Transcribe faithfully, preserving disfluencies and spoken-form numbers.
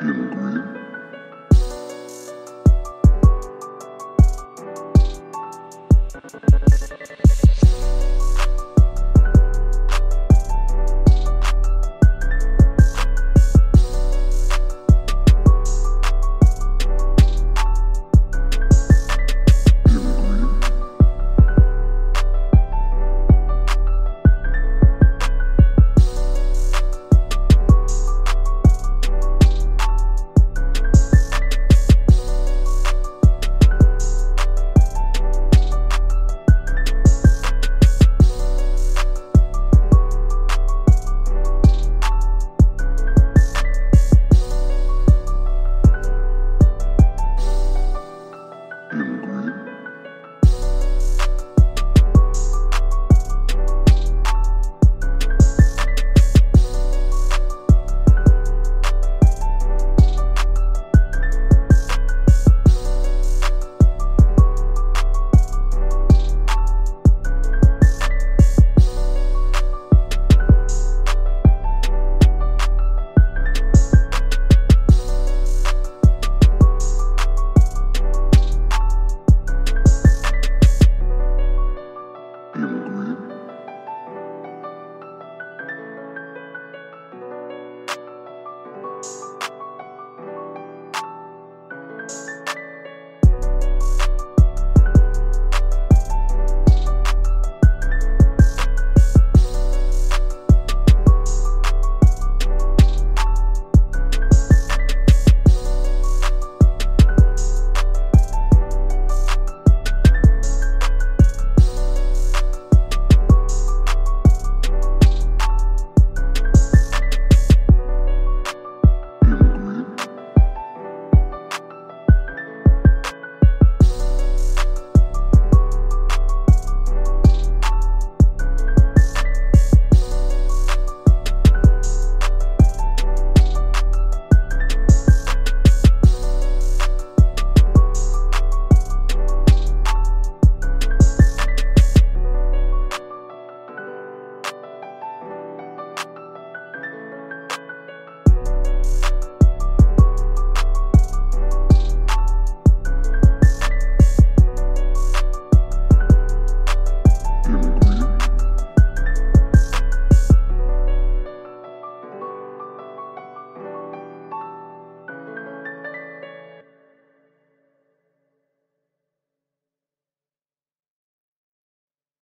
Pilgrim.